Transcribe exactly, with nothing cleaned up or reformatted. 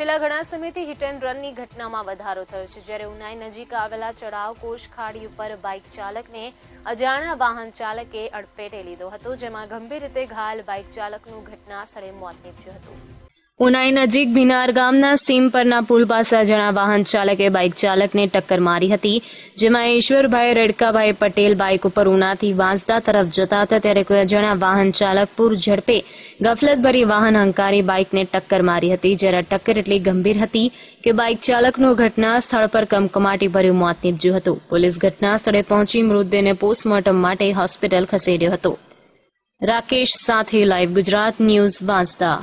છેલ્લા ઘણા સમયથી હિટ એન્ડ રનની ઘટનામાં વધારો થયો છે। જ્યારે ઉનાઈ નજીક આવેલા ચડાવ કોશ ખાડી ઉપર બાઇક ચાલકને અજાણ્યા વાહન ચાલકે અડફેટે લીધો હતો, જેમાં ગંભીર રીતે ઘાયલ બાઇક ચાલકનું ઘટના સ્થળે મોત નીપજ્યું હતું। ઉનાઈ નજીક ભીનાર ગામના સીમ પરના પુલ પાસે અજાણ્યા વાહન ચાલકે બાઇક ચાલકને ટક્કર મારી હતી, જેમાં ઈશ્વરભાઈ રેડકાભાઈ પટેલ બાઇક ઉપર ઉનાથી વાંસદા તરફ જતા હતા, ત્યારે કોઈ અજાણ્યા વાહન ચાલક પૂર ઝડપે ગફલતભરી વાહન હંકારી બાઇકને ટક્કર મારી હતી। જ્યારે ટક્કર એટલી ગંભીર હતી કે બાઇક ચાલકનું ઘટના સ્થળ પર કમકમાટીભર્યું મોત નીપજ્યું હતું। પોલીસ ઘટના સ્થળે પહોંચી મૃતદેહને પોસ્ટમોર્ટમ માટે હોસ્પિટલ ખસેડ્યો હતો। રાકેશ સાથે લાઈવ ગુજરાત ન્યૂઝ વાંસદા।